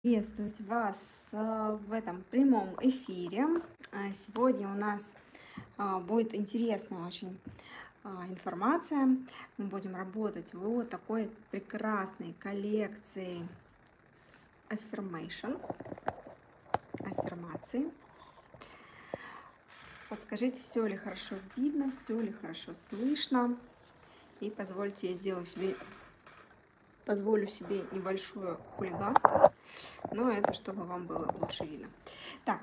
Приветствовать вас в этом прямом эфире. Сегодня у нас будет интересная очень информация. Мы будем работать вот такой прекрасной коллекции с Affirmations. Подскажите, все ли хорошо видно, все ли хорошо слышно. И позвольте, я сделаю себе... Позволю себе небольшое хулиганство, но это чтобы вам было лучше видно. Так,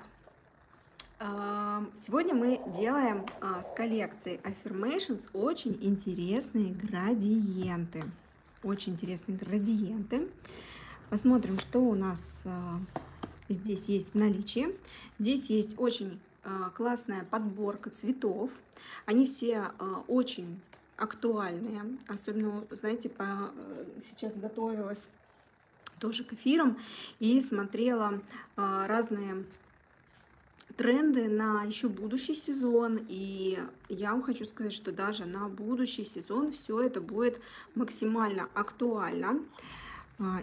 сегодня мы делаем с коллекции Affirmations очень интересные градиенты. Посмотрим, что у нас здесь есть в наличии. Здесь есть очень классная подборка цветов. Они все очень актуальные, особенно, знаете, сейчас готовилась тоже к эфирам и смотрела разные тренды на еще будущий сезон, и я вам хочу сказать, что даже на будущий сезон все это будет максимально актуально.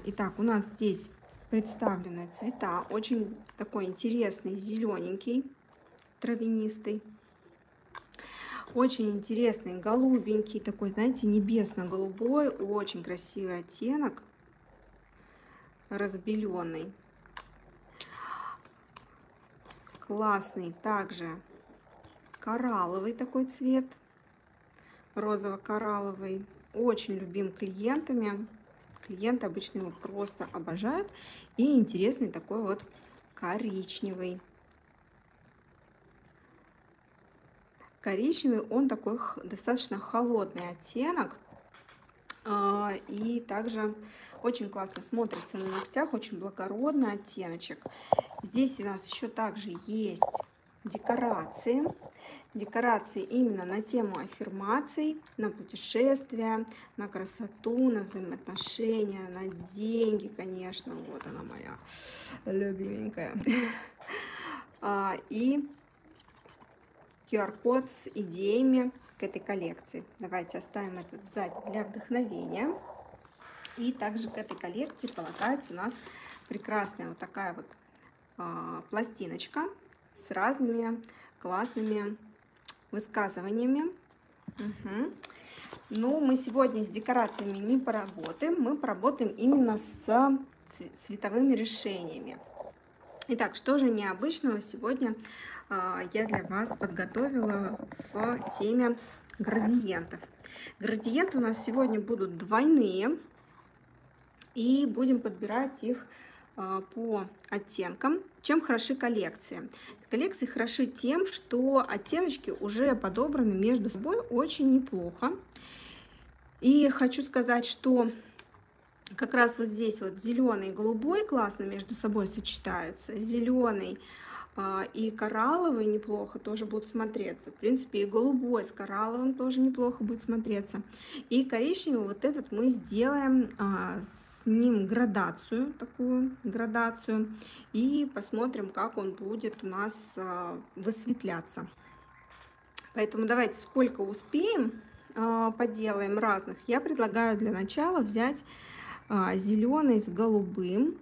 Итак, у нас здесь представлены цвета, очень такой интересный зелененький, травянистый, очень интересный голубенький, такой, знаете, небесно-голубой, очень красивый оттенок, разбеленный. Классный также коралловый такой цвет, розово-коралловый, очень любим клиентами. Клиенты обычно его просто обожают. И интересный такой вот коричневый. Коричневый, он такой достаточно холодный оттенок, и также очень классно смотрится на ногтях, очень благородный оттеночек. Здесь у нас еще также есть декорации. Декорации именно на тему аффирмаций, на путешествия, на красоту, на взаимоотношения, на деньги, конечно. Вот она, моя любименькая. И QR-код с идеями к этой коллекции. Давайте оставим этот сзади для вдохновения. И также к этой коллекции полагается у нас прекрасная вот такая вот пластиночка с разными классными высказываниями. Угу. Но мы сегодня с декорациями не поработаем, мы поработаем именно с цветовыми решениями. Итак, что же необычного сегодня я для вас подготовила в теме градиентов. Градиенты у нас сегодня будут двойные, и будем подбирать их по оттенкам. Чем хороши коллекции? Коллекции хороши тем, что оттеночки уже подобраны между собой очень неплохо. И хочу сказать, что как раз вот здесь вот зеленый и голубой классно между собой сочетаются. Зеленый и коралловый неплохо тоже будут смотреться. В принципе, и голубой с коралловым тоже неплохо будет смотреться. И коричневый вот этот мы сделаем с ним градацию, такую градацию. И посмотрим, как он будет у нас высветляться. Поэтому давайте сколько успеем, поделаем разных. Я предлагаю для начала взять зеленый с голубым,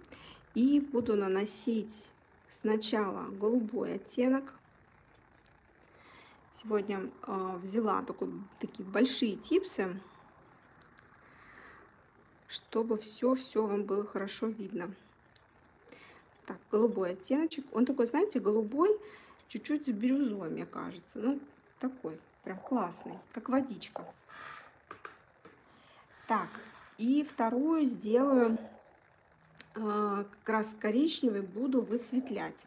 и буду наносить сначала голубой оттенок. Сегодня взяла такие большие типсы, чтобы все вам было хорошо видно. Так, голубой оттеночек, он такой, знаете, голубой чуть-чуть с бирюзой, мне кажется, ну такой прям классный, как водичка. Так, и вторую сделаю как раз коричневый, буду высветлять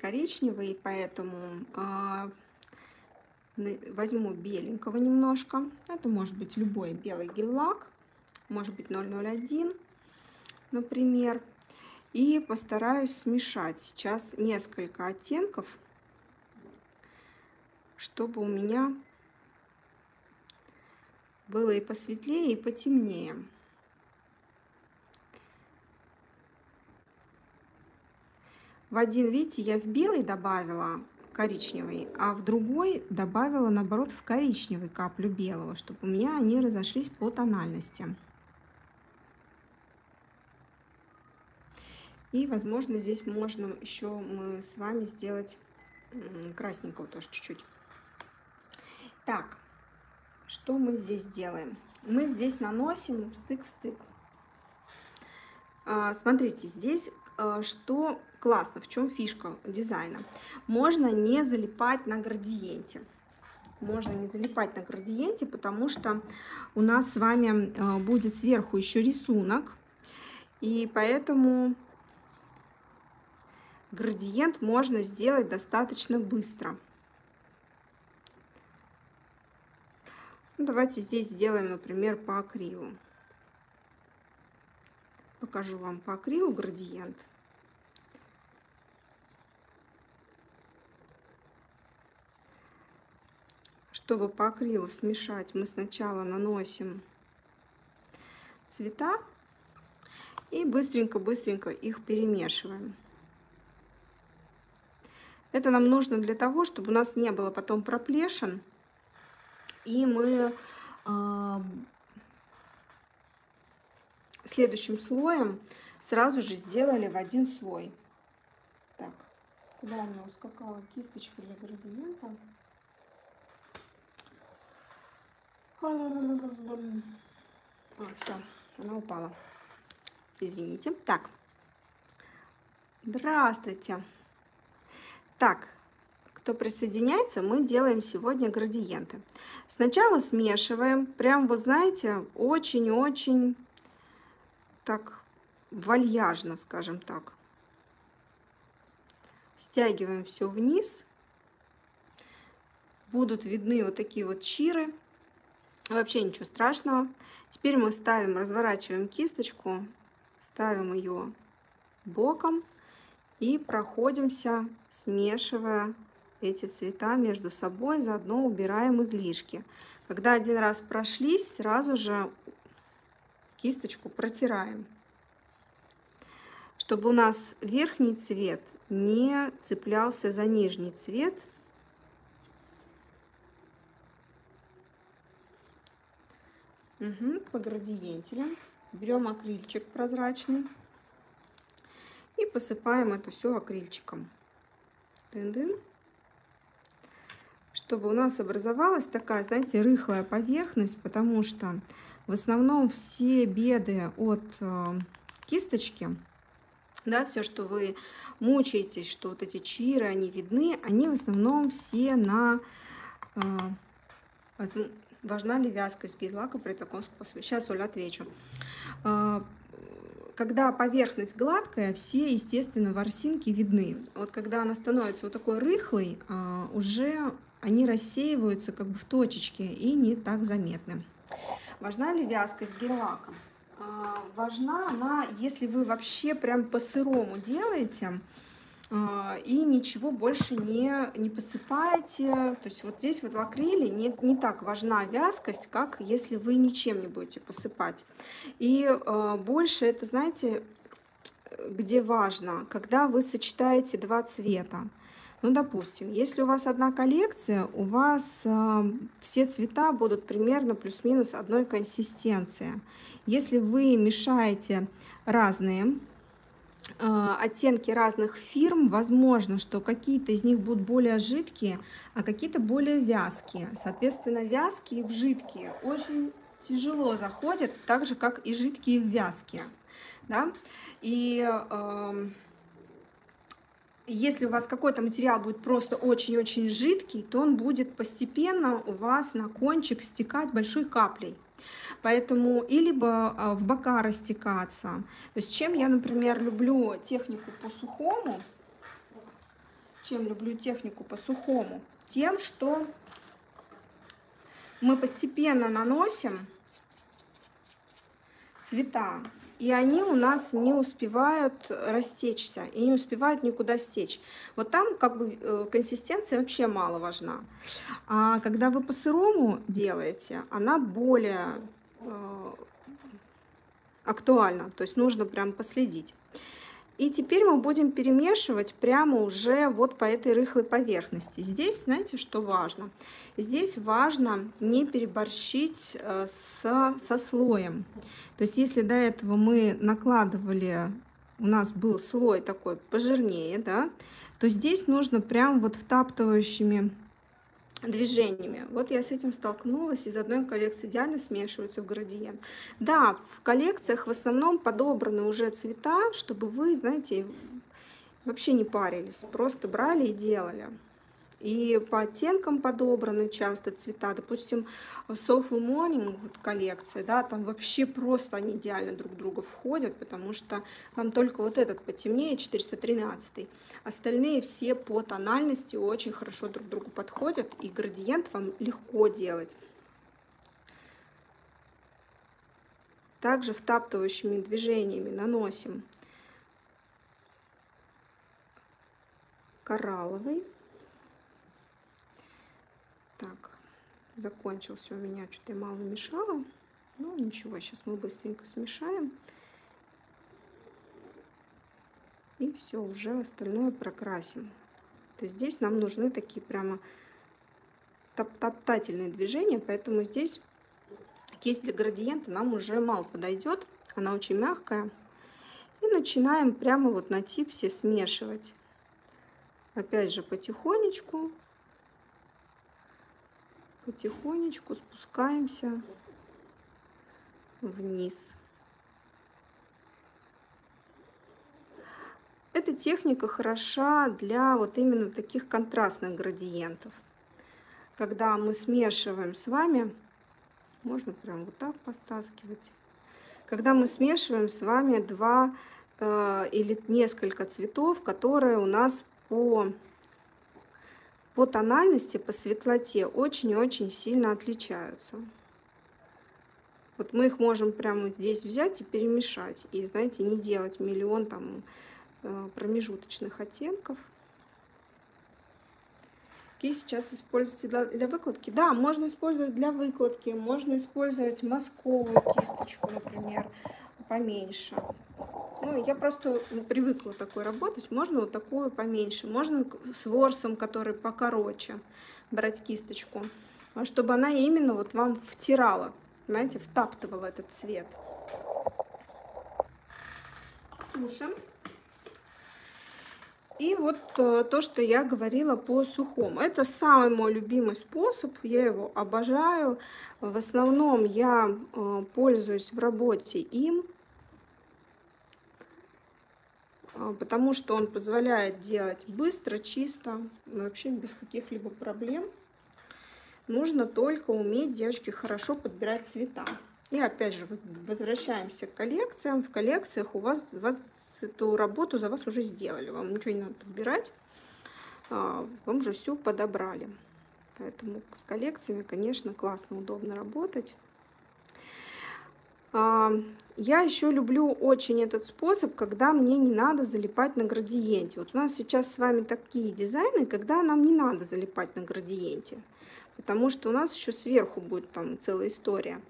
коричневый, поэтому возьму беленького немножко. Это может быть любой белый гель-лак, может быть 001, например, и постараюсь смешать сейчас несколько оттенков, чтобы у меня было и посветлее, и потемнее. В один, видите, я в белый добавила коричневый, а в другой добавила, наоборот, в коричневый каплю белого, чтобы у меня они разошлись по тональности. И, возможно, здесь можно еще мы с вами сделать красненького тоже чуть-чуть. Так, что мы здесь делаем? Мы здесь наносим стык в стык. Смотрите, здесь что классно, в чем фишка дизайна. Можно не залипать на градиенте. Можно не залипать на градиенте, потому что у нас с вами будет сверху еще рисунок. И поэтому градиент можно сделать достаточно быстро. Давайте здесь сделаем, например, по акрилу. Покажу вам по акрилу градиент. Чтобы по акрилу смешать, мы сначала наносим цвета и быстренько-быстренько их перемешиваем. Это нам нужно для того, чтобы у нас не было потом проплешин, и мы следующим слоем сразу же сделали в один слой. Так, куда у меня ускакала кисточка для градиента? Все, она упала. Извините. Так, здравствуйте. Так, кто присоединяется, мы делаем сегодня градиенты. Сначала смешиваем, прям вот знаете, очень-очень так вальяжно, скажем так. Стягиваем все вниз. Будут видны вот такие вот чиры. Вообще ничего страшного. Теперь мы ставим, разворачиваем кисточку, ставим ее боком и проходимся, смешивая эти цвета между собой, заодно убираем излишки. Когда один раз прошлись, сразу же кисточку протираем, чтобы у нас верхний цвет не цеплялся за нижний цвет. По градиентелям берем акрильчик прозрачный и посыпаем это все акрильчиком, чтобы у нас образовалась такая, знаете, рыхлая поверхность, потому что в основном все беды от кисточки, да, все, что вы мучаетесь, что вот эти чиры, они видны, они в основном все на... Важна ли вязкость гель-лака при таком способе? Сейчас, Оля, отвечу. Когда поверхность гладкая, все, естественно, ворсинки видны. Вот когда она становится вот такой рыхлой, уже они рассеиваются как бы в точечке и не так заметны. Важна ли вязкость гель-лака? Важна она, если вы вообще прям по-сырому делаете и ничего больше не посыпаете. То есть вот здесь вот в акриле не так важна вязкость, как если вы ничем не будете посыпать. И больше это, знаете, где важно, когда вы сочетаете два цвета. Ну, допустим, если у вас одна коллекция, у вас все цвета будут примерно плюс-минус одной консистенции. Если вы мешаете разные оттенки разных фирм, возможно, что какие-то из них будут более жидкие, а какие-то более вязкие. Соответственно, вязкие в жидкие очень тяжело заходят, так же, как и жидкие в вязкие. Да? И если у вас какой-то материал будет просто очень-очень жидкий, то он будет постепенно у вас на кончик стекать большой каплей. Поэтому и либо в бока растекаться. То есть чем я, например, люблю технику по сухому? Тем, что мы постепенно наносим цвета, и они у нас не успевают растечься и не успевают никуда стечь. Вот там как бы консистенция вообще мало важна. А когда вы по-сырому делаете, она более актуальна. То есть нужно прям последить. И теперь мы будем перемешивать прямо уже вот по этой рыхлой поверхности. Здесь, знаете, что важно? Здесь важно не переборщить со слоем. То есть если до этого мы накладывали у нас был слой такой пожирнее, да, то здесь нужно прям вот втаптывающими движениями. Вот я с этим столкнулась, из одной коллекции идеально смешиваются в градиент. Да, в коллекциях в основном подобраны уже цвета, чтобы вы, знаете, вообще не парились, просто брали и делали. И по оттенкам подобраны часто цвета. Допустим, Soft Morning вот коллекция, да, там вообще просто они идеально друг друга входят, потому что там только вот этот потемнее, 413. Остальные все по тональности очень хорошо друг другу подходят, и градиент вам легко делать. Также втаптывающими движениями наносим коралловый. Так, закончился у меня, что-то я мало мешала. Ну, ничего, сейчас мы быстренько смешаем. И все, уже остальное прокрасим. То есть здесь нам нужны такие прямо топтательные движения, поэтому здесь кисть для градиента нам уже мало подойдет. Она очень мягкая. И начинаем прямо вот на типсе смешивать. Опять же, потихонечку. Потихонечку спускаемся вниз. Эта техника хороша для вот именно таких контрастных градиентов. Когда мы смешиваем с вами, можно прям вот так постаскивать. Когда мы смешиваем с вами два или несколько цветов, которые у нас по тональности, по светлоте очень-очень сильно отличаются. Вот мы их можем прямо здесь взять и перемешать. И, знаете, не делать миллион там промежуточных оттенков. Какие сейчас используете для выкладки? Да, можно использовать для выкладки. Можно использовать мазковую кисточку, например, поменьше. Ну, я просто привыкла такой работать. Можно вот такую поменьше. Можно с ворсом, который покороче, брать кисточку, чтобы она именно вот вам втирала, понимаете, втаптывала этот цвет. Слушаем. И вот то, что я говорила по сухому. Это самый мой любимый способ, я его обожаю. В основном я пользуюсь в работе им, потому что он позволяет делать быстро, чисто, вообще без каких-либо проблем. Нужно только уметь, девочки, хорошо подбирать цвета. И опять же, возвращаемся к коллекциям. В коллекциях у вас эту работу за вас уже сделали. Вам ничего не надо подбирать. Вам же все подобрали. Поэтому с коллекциями, конечно, классно, удобно работать. Я еще люблю очень этот способ, когда мне не надо залипать на градиенте. Вот у нас сейчас с вами такие дизайны, когда нам не надо залипать на градиенте, потому что у нас еще сверху будет там целая история.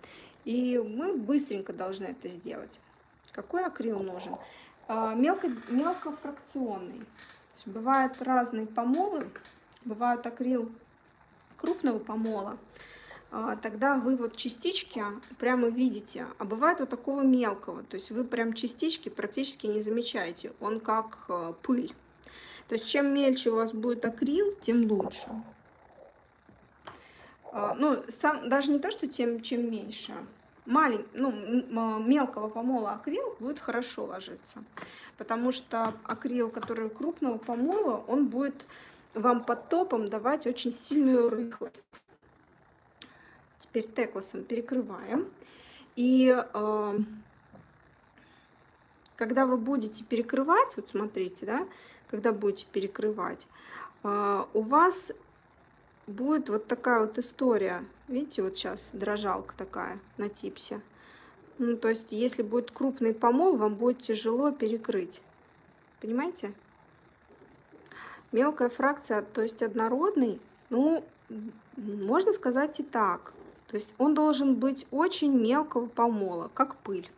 И мы быстренько должны это сделать. Какой акрил нужен? Мелкофракционный. То есть бывают разные помолы, бывают акрил крупного помола. Тогда вы вот частички прямо видите, а бывает вот такого мелкого, то есть вы прям частички практически не замечаете, он как пыль. То есть чем мельче у вас будет акрил, тем лучше. Ну, даже не то, что чем меньше, мелкого помола акрил будет хорошо ложиться, потому что акрил, который крупного помола, он будет вам под топом давать очень сильную рыхлость. Теперь теклосом перекрываем. И когда вы будете перекрывать, вот смотрите, да, когда будете перекрывать, у вас будет вот такая вот история. Видите, вот сейчас дрожалка такая на типсе. Ну, то есть, если будет крупный помол, вам будет тяжело перекрыть. Понимаете? Мелкая фракция, то есть однородный, ну, можно сказать и так. То есть он должен быть очень мелкого помола, как пыль.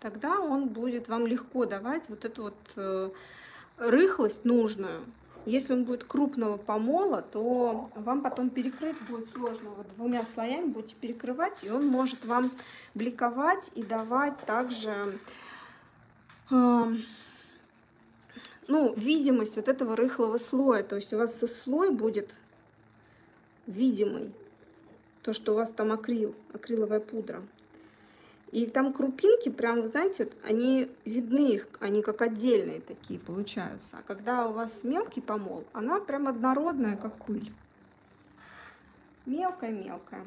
Тогда он будет вам легко давать вот эту вот рыхлость нужную. Если он будет крупного помола, то вам потом перекрыть будет сложно. Вот двумя слоями будете перекрывать, и он может вам бликовать и давать также ну, видимость вот этого рыхлого слоя. То есть у вас слой будет видимый. То, что у вас там акрил, акриловая пудра. И там крупинки, прям, вы знаете, вот, они видны, они как отдельные такие получаются. А когда у вас мелкий помол, она прям однородная, как пыль. Мелкая-мелкая.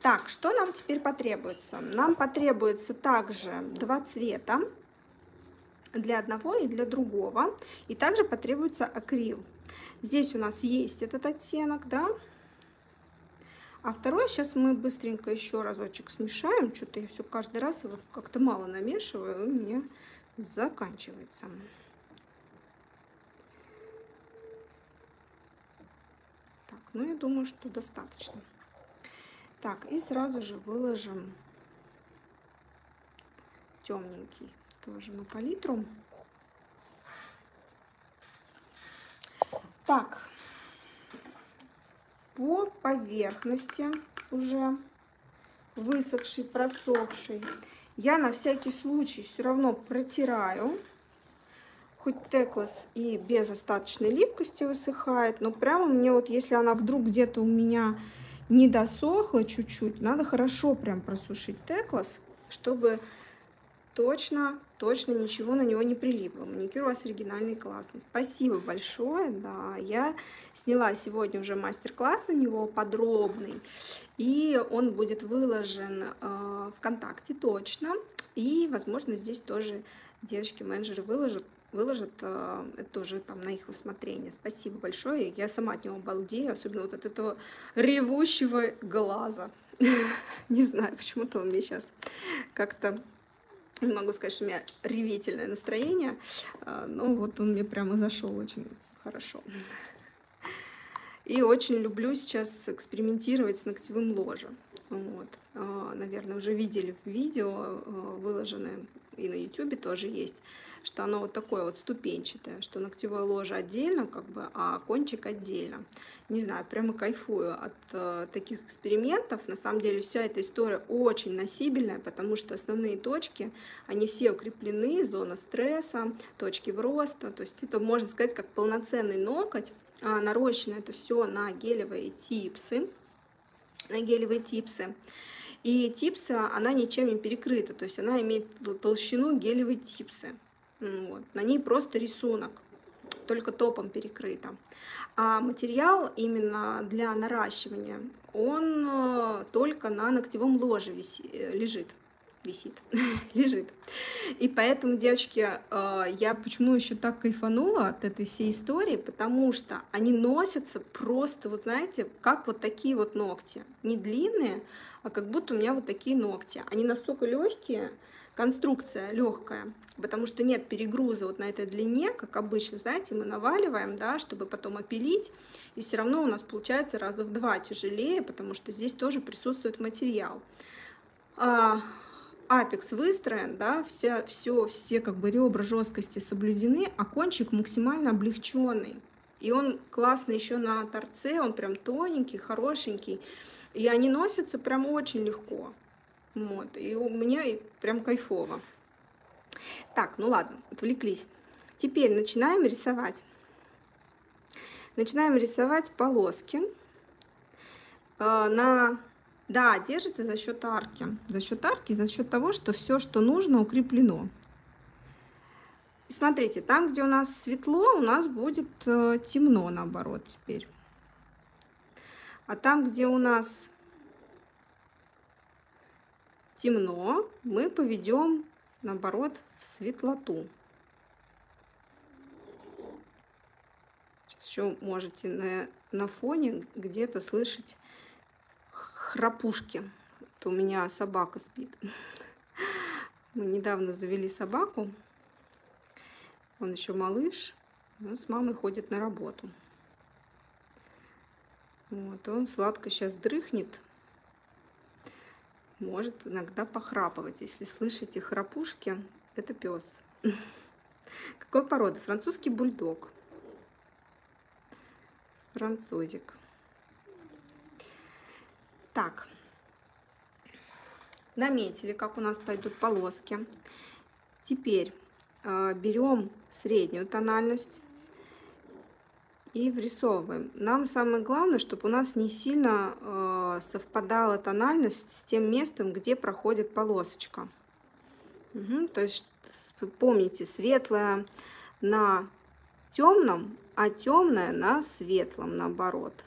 Так, что нам теперь потребуется? Нам потребуется также два цвета. Для одного и для другого. И также потребуется акрил. Здесь у нас есть этот оттенок, да? А второй сейчас мы быстренько еще разочек смешаем. Что-то я все каждый раз его как-то мало намешиваю, и у меня заканчивается. Так, ну я думаю, что достаточно. Так, и сразу же выложим темненький тоже на палитру. Так. По поверхности уже высохший, просохший. Я на всякий случай все равно протираю. Хоть теклас и без остаточной липкости высыхает, но прямо мне вот, если она вдруг где-то у меня не досохла чуть-чуть, надо хорошо прям просушить теклас, чтобы точно ничего на него не прилипло. Маникюр у вас оригинальный, классный. Спасибо большое, да. Я сняла сегодня уже мастер-класс на него подробный. И он будет выложен ВКонтакте точно. И, возможно, здесь тоже девочки-менеджеры выложат это уже там на их усмотрение. Спасибо большое. Я сама от него балдею, особенно вот от этого ревущего глаза. Не знаю, почему-то он мне сейчас как-то... Не могу сказать, что у меня ревительное настроение, но вот он мне прямо зашел очень хорошо. И очень люблю сейчас экспериментировать с ногтевым ложем. Вот. Наверное, уже видели в видео, выложенное и на YouTube тоже есть, что оно вот такое вот ступенчатое, что ногтевое ложе отдельно, как бы, а кончик отдельно. Не знаю, прямо кайфую от таких экспериментов. На самом деле вся эта история очень носибельная, потому что основные точки, они все укреплены, зона стресса, точки роста. То есть это, можно сказать, как полноценный ноготь. Нарощено это все на гелевые типсы. И типса, она ничем не перекрыта, то есть она имеет толщину гелевой типсы. Вот. На ней просто рисунок, только топом перекрыто. А материал именно для наращивания, он только на ногтевом ложе лежит. И поэтому, девочки, я почему еще так кайфанула от этой всей истории, потому что они носятся просто, вот знаете, как вот такие вот ногти. Не длинные, а как будто у меня вот такие ногти. Они настолько легкие, конструкция легкая, потому что нет перегруза вот на этой длине, как обычно, знаете, мы наваливаем, да, чтобы потом опилить, и все равно у нас получается раза в два тяжелее, потому что здесь тоже присутствует материал. Апекс выстроен, да, все как бы ребра жесткости соблюдены, а кончик максимально облегченный. И он классный еще на торце, он прям тоненький, хорошенький. И они носятся прям очень легко. Вот, и у меня прям кайфово. Так, ну ладно, отвлеклись. Теперь начинаем рисовать. Начинаем рисовать полоски на... Да, держится за счет арки. За счет арки, за счет того, что все, что нужно, укреплено. И смотрите, там, где у нас светло, у нас будет темно, наоборот, теперь. А там, где у нас темно, мы поведем, наоборот, в светлоту. Сейчас еще можете на фоне где-то слышать храпушки. Это у меня собака спит. Мы недавно завели собаку. Он еще малыш. Он с мамой ходит на работу. Вот, он сладко сейчас дрыхнет. Может иногда похрапывать. Если слышите храпушки, это пес. Какой породы? Французский бульдог. Французик. Так, наметили, как у нас пойдут полоски. Теперь берем среднюю тональность и врисовываем. Нам самое главное, чтобы у нас не сильно совпадала тональность с тем местом, где проходит полосочка. Угу. То есть помните, светлая на темном, а темная на светлом, наоборот.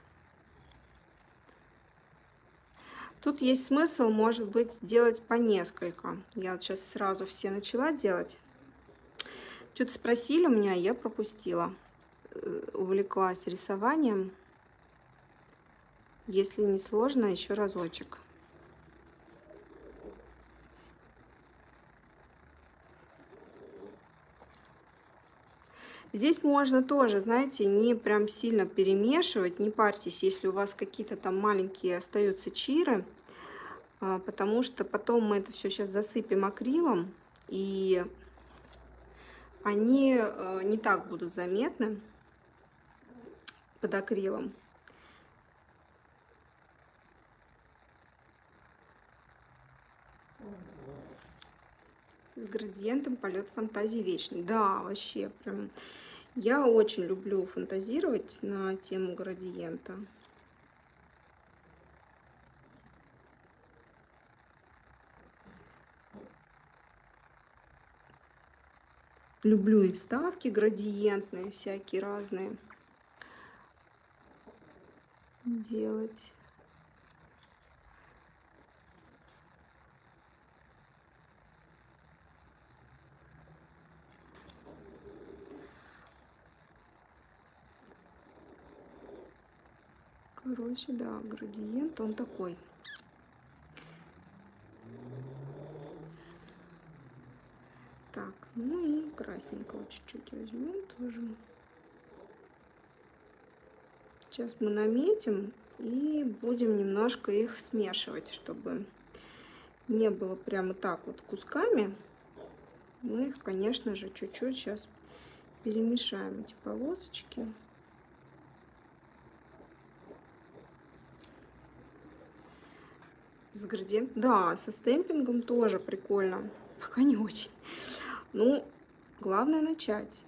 Тут есть смысл, может быть, делать по несколько. Я вот сейчас сразу все начала делать. Что-то спросили у меня, я пропустила. Увлеклась рисованием. Если не сложно, еще разочек. Здесь можно тоже, знаете, не прям сильно перемешивать, не парьтесь, если у вас какие-то там маленькие остаются чиры, потому что потом мы это все сейчас засыпем акрилом, и они не так будут заметны под акрилом. С градиентом полет фантазии вечный. Да, вообще прям. Я очень люблю фантазировать на тему градиента. Люблю и вставки градиентные, всякие разные делать. Короче, да, градиент, он такой. Так, ну и красненького чуть-чуть возьмем тоже. Сейчас мы наметим и будем немножко их смешивать, чтобы не было прямо так вот кусками. Мы их, конечно же, чуть-чуть сейчас перемешаем, эти полосочки. С градиентом, да, со стемпингом тоже прикольно. Пока не очень. Ну, главное начать.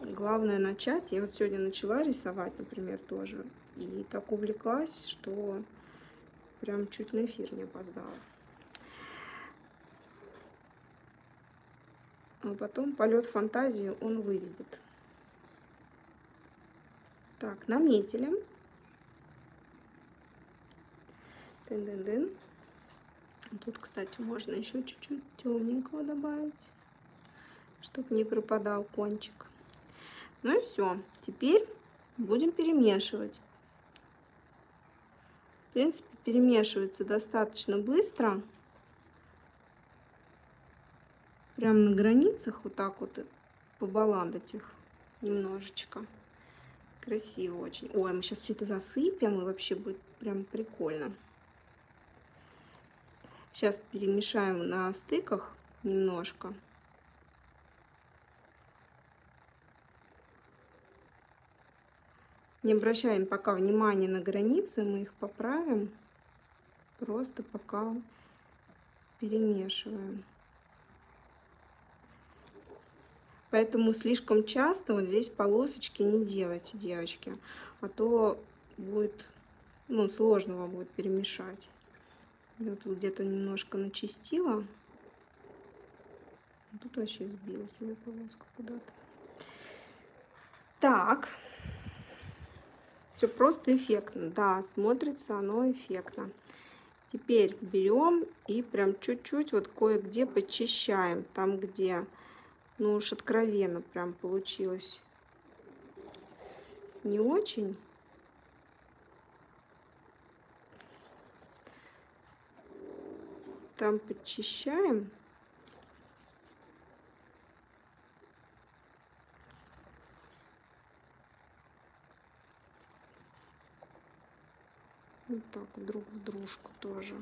Главное начать. Я вот сегодня начала рисовать, например, тоже. И так увлеклась, что прям чуть на эфир не опоздала. А потом полет фантазии он выведет. Так, наметили. Тын-дын-дын. Тут, кстати, можно еще чуть-чуть темненького добавить, чтобы не пропадал кончик. Ну и все. Теперь будем перемешивать. В принципе, перемешивается достаточно быстро. Прямо на границах вот так вот побаландать их немножечко. Красиво очень. Ой, мы сейчас все это засыпем, и вообще будет прям прикольно. Сейчас перемешаем на стыках немножко. Не обращаем пока внимания на границы, мы их поправим. Просто пока перемешиваем. Поэтому слишком часто вот здесь полосочки не делайте, девочки. А то будет, ну, сложно вам будет перемешать. Я тут где-то немножко начистила. Тут вообще сбилась у меня полоску куда-то. Так. Все просто эффектно. Да, смотрится оно эффектно. Теперь берем и прям чуть-чуть вот кое-где подчищаем. Там, где, ну уж откровенно прям получилось не очень. Там подчищаем. Вот так, друг в дружку тоже.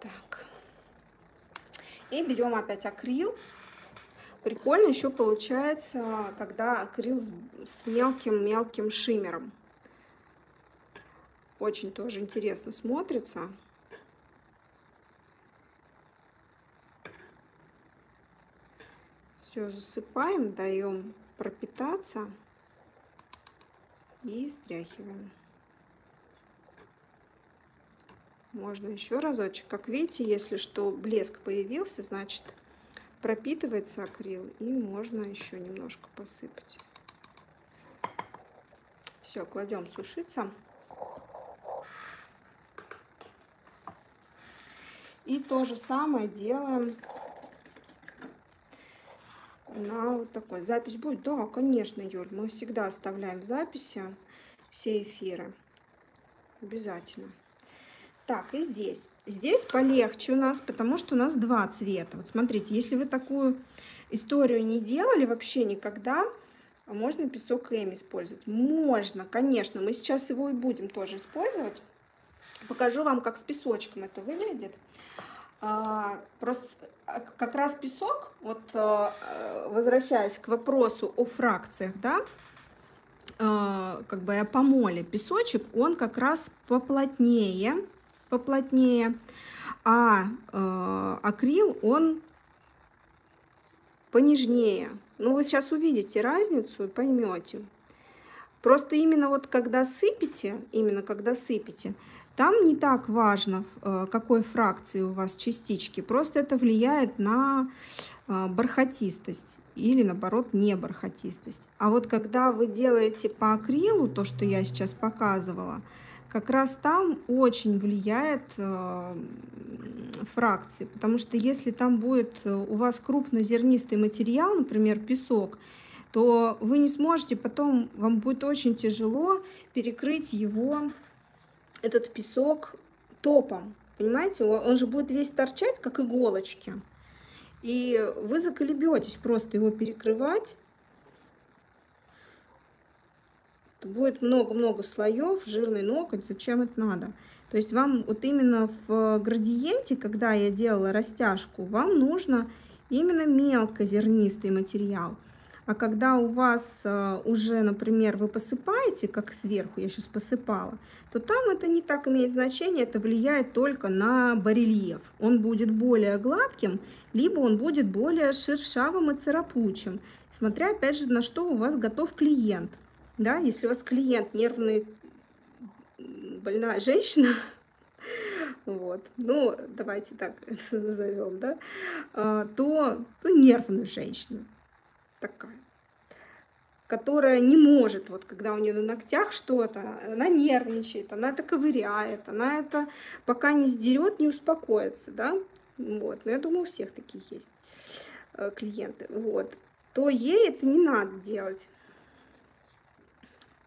Так. И берем опять акрил. Прикольно еще получается, когда акрил с мелким-мелким шиммером. Очень тоже интересно смотрится. Все засыпаем, даем пропитаться и стряхиваем. Можно еще разочек. Как видите, если что, блеск появился, значит, пропитывается акрил, и можно еще немножко посыпать. Все, кладем сушиться. И то же самое делаем на вот такой. Запись будет? Да, конечно, Юль, мы всегда оставляем в записи все эфиры. Обязательно. Так, и здесь. Здесь полегче у нас, потому что у нас два цвета. Вот смотрите, если вы такую историю не делали вообще никогда, можно песок эми использовать. Можно, конечно, мы сейчас его и будем тоже использовать. Покажу вам, как с песочком это выглядит. Просто как раз песок, вот возвращаясь к вопросу о фракциях, да, как бы о помоле, песочек, он как раз поплотнее, а акрил он понежнее. Ну, вы сейчас увидите разницу и поймете. Просто именно вот когда сыпете, там не так важно, какой фракции у вас частички. Просто это влияет на бархатистость или, наоборот, не бархатистость. А вот когда вы делаете по акрилу, то, что я сейчас показывала, как раз там очень влияет фракции, потому что если там будет у вас крупнозернистый материал, например, песок, то вы не сможете потом, вам будет очень тяжело перекрыть его, этот песок, топом. Понимаете, он же будет весь торчать, как иголочки, и вы заколебетесь просто его перекрывать. Будет много-много слоев, жирный ноготь, зачем это надо? То есть вам вот именно в градиенте, когда я делала растяжку, вам нужно именно мелкозернистый материал. А когда у вас уже, например, вы посыпаете, как сверху я сейчас посыпала, то там это не так имеет значение, это влияет только на барельеф. Он будет более гладким, либо он будет более шершавым и царапучим, смотря опять же на что у вас готов клиент. Да, если у вас клиент нервный, больная женщина, вот, ну, давайте так это назовем, да, то нервная женщина такая, которая не может, вот когда у нее на ногтях что-то, она нервничает, она это ковыряет, она это пока не сдерет, не успокоится, да, вот, но я думаю, у всех такие есть клиенты, вот, то ей это не надо делать.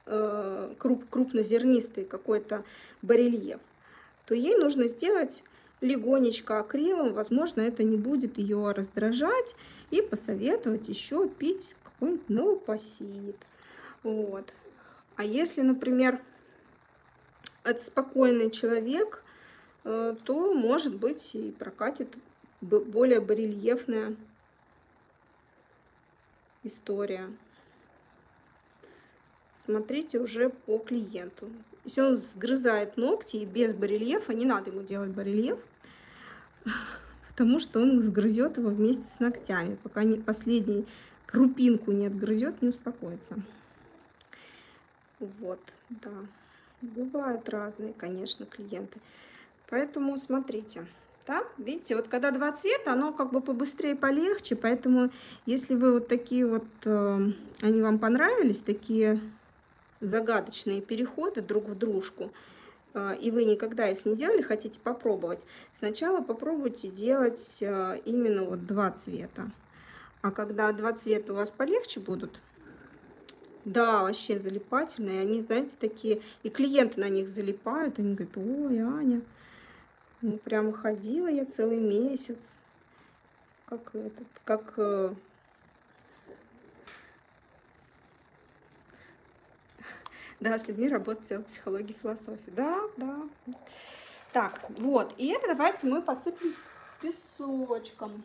Крупнозернистый какой-то барельеф, то ей нужно сделать легонечко акрилом, возможно, это не будет ее раздражать, и посоветовать еще пить какой-нибудь новопосит. Вот. А если, например, это спокойный человек, то, может быть, и прокатит более барельефная история. Смотрите уже по клиенту. Если он сгрызает ногти и без барельефа, не надо ему делать барельеф, потому что он сгрызет его вместе с ногтями. Пока не последнюю крупинку не отгрызет, не успокоится. Вот, да. Бывают разные, конечно, клиенты. Поэтому смотрите. Да? Видите, вот когда два цвета, оно как бы побыстрее, полегче. Поэтому, если вы вот такие вот, они вам понравились, такие загадочные переходы друг в дружку, и вы никогда их не делали, хотите попробовать, сначала попробуйте делать именно вот два цвета. А когда два цвета у вас полегче будут, да, вообще залипательные, они, знаете, такие, и клиенты на них залипают, они говорят: ой, Аня, ну, прямо ходила я целый месяц, как этот, да, с людьми работает психология и философия. Да, да. Так, вот. И это давайте мы посыпем песочком.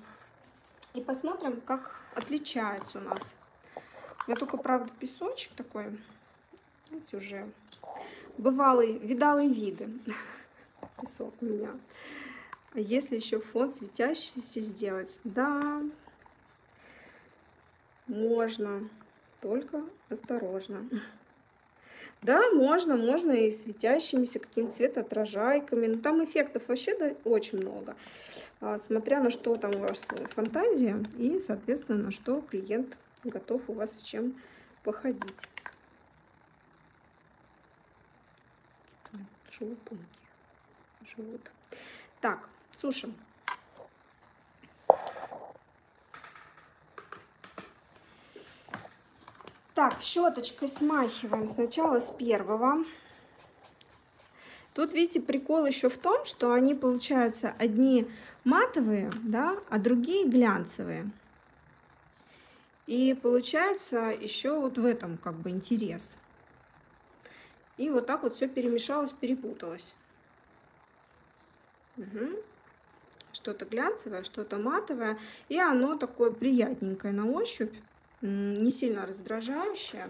И посмотрим, как отличается у нас. У меня только, правда, песочек такой. Видите, уже бывалые, видалые виды. Песок у меня. А если еще фон светящийся сделать? Да, можно, только осторожно. Да, можно, можно и светящимися каким-то цветоотражайками. Но там эффектов вообще да, очень много. Смотря на что там у вас фантазия и, соответственно, на что клиент готов у вас с чем походить. Шелупонки живут. Так, сушим. Так, щеточкой смахиваем сначала с первого. Тут, видите, прикол еще в том, что они получаются одни матовые, да, а другие глянцевые. И получается еще вот в этом как бы интерес. И вот так вот все перемешалось, перепуталось. Угу. Что-то глянцевое, что-то матовое. И оно такое приятненькое на ощупь. Не сильно раздражающее.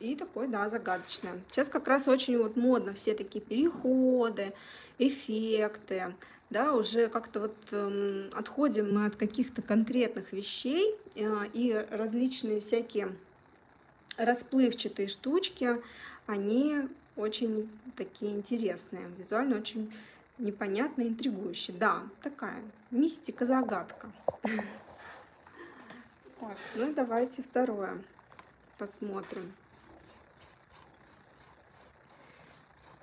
И такое, да, загадочное. Сейчас как раз очень вот модно все такие переходы, эффекты. Да, уже как-то вот отходим мы от каких-то конкретных вещей и различные всякие расплывчатые штучки, они очень такие интересные, визуально очень непонятные, интригующие. Да, такая мистика-загадка. Так, ну давайте второе посмотрим.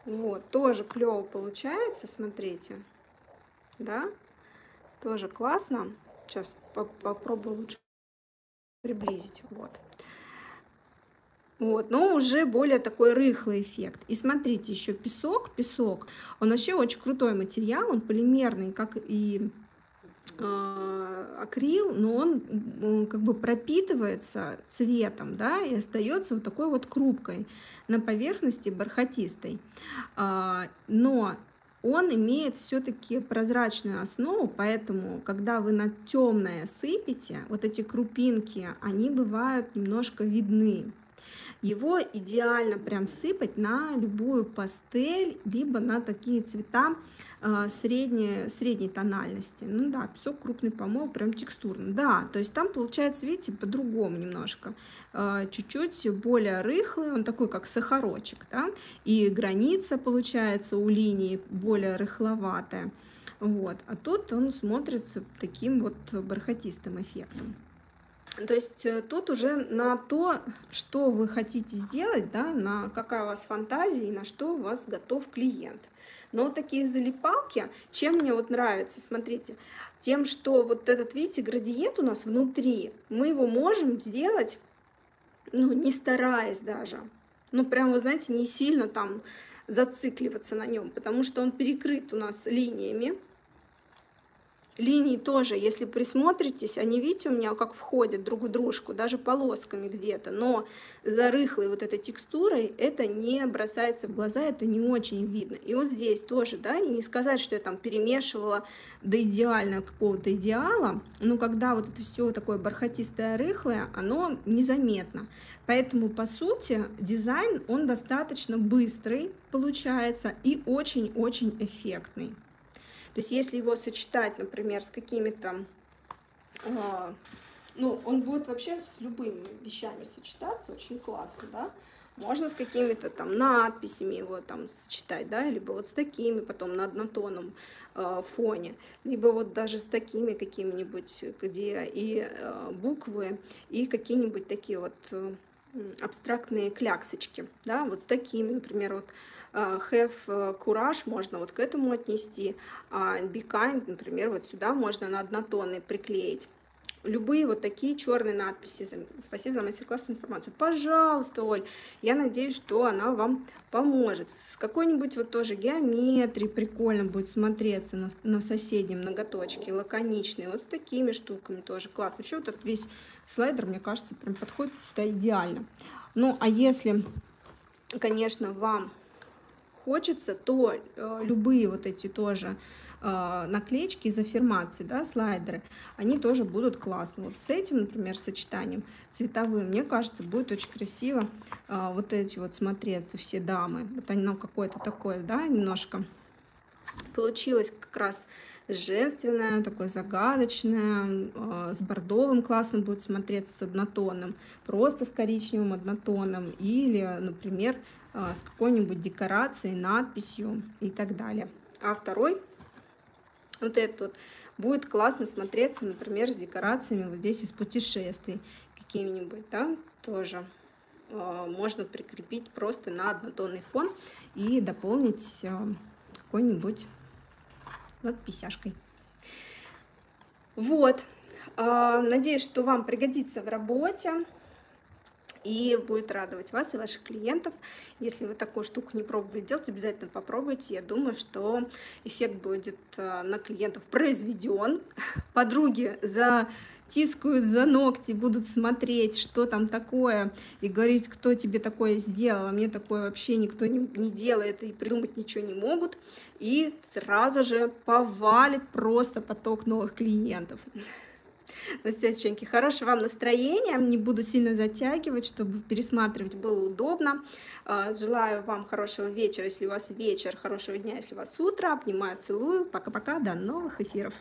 Вот, тоже клево получается, смотрите. Да, тоже классно. Сейчас попробую лучше приблизить. Вот. Вот, но уже более такой рыхлый эффект. И смотрите, еще песок, песок. Он вообще очень крутой материал, он полимерный, как и акрил, но он как бы пропитывается цветом, да, и остается вот такой вот крупкой на поверхности бархатистой. Но он имеет все-таки прозрачную основу, поэтому, когда вы на темное сыпете, вот эти крупинки, они бывают немножко видны. Его идеально прям сыпать на любую пастель, либо на такие цвета средней тональности. Ну да, песок крупный помол, прям текстурно. Да, то есть там получается, видите, по-другому немножко. Чуть-чуть более рыхлый, он такой, как сахарочек, да? И граница получается у линии более рыхловатая. Вот. А тут он смотрится таким вот бархатистым эффектом. То есть тут уже на то, что вы хотите сделать, да, на какая у вас фантазия и на что у вас готов клиент. Но вот такие залипалки, чем мне вот нравится, смотрите, тем, что вот этот, видите, градиент у нас внутри, мы его можем сделать, ну, не стараясь даже, ну, прям, вы знаете, не сильно там зацикливаться на нем, потому что он перекрыт у нас линиями. Линии тоже, если присмотритесь, они, видите, у меня как входят друг в дружку, даже полосками где-то, но за рыхлой вот этой текстурой это не бросается в глаза, это не очень видно. И вот здесь тоже, да, и не сказать, что я там перемешивала до идеального какого-то идеала, но когда вот это все такое бархатистое, рыхлое, оно незаметно. Поэтому, по сути, дизайн, он достаточно быстрый получается и очень-очень эффектный. То есть если его сочетать, например, с какими-то, ну, он будет вообще с любыми вещами сочетаться, очень классно, да. Можно с какими-то там надписями его там сочетать, да, либо вот с такими потом на однотонном фоне, либо вот даже с такими какими-нибудь, где и буквы, и какие-нибудь такие вот абстрактные кляксочки, да, вот такими, например, вот. Have Courage можно вот к этому отнести, а Be Kind, например, вот сюда можно на однотонный приклеить. Любые вот такие черные надписи. Спасибо за мастер-класс и информацию. Пожалуйста, Оль, я надеюсь, что она вам поможет. С какой-нибудь вот тоже геометрией прикольно будет смотреться на соседнем многоточке, лаконичные. Вот с такими штуками тоже классно. Вообще вот этот весь слайдер, мне кажется, прям подходит сюда идеально. Ну, а если, конечно, вам хочется, то любые вот эти тоже наклеечки из аффирмаций, да, слайдеры, они тоже будут классно. Вот с этим, например, сочетанием цветовым, мне кажется, будет очень красиво вот эти вот смотреться, все дамы. Вот оно какое-то такое, да, немножко получилось как раз женственное, такое загадочное, с бордовым классно будет смотреться, с однотонным, просто с коричневым однотоном или, например, с какой-нибудь декорацией, надписью и так далее. А второй, вот этот вот, будет классно смотреться, например, с декорациями вот здесь из путешествий какими-нибудь, да, тоже. Можно прикрепить просто на однотонный фон и дополнить какой-нибудь надписяшкой. Вот. Надеюсь, что вам пригодится в работе и будет радовать вас и ваших клиентов. Если вы такую штуку не пробовали делать, обязательно попробуйте. Я думаю, что эффект будет на клиентов произведен. Подруги затискают за ногти, будут смотреть, что там такое, и говорить, кто тебе такое сделал. А мне такое вообще никто не делает, и придумать ничего не могут. И сразу же повалит просто поток новых клиентов. Ну, девчонки, хорошего вам настроения, не буду сильно затягивать, чтобы пересматривать было удобно. Желаю вам хорошего вечера, если у вас вечер, хорошего дня, если у вас утро. Обнимаю, целую, пока-пока, до новых эфиров.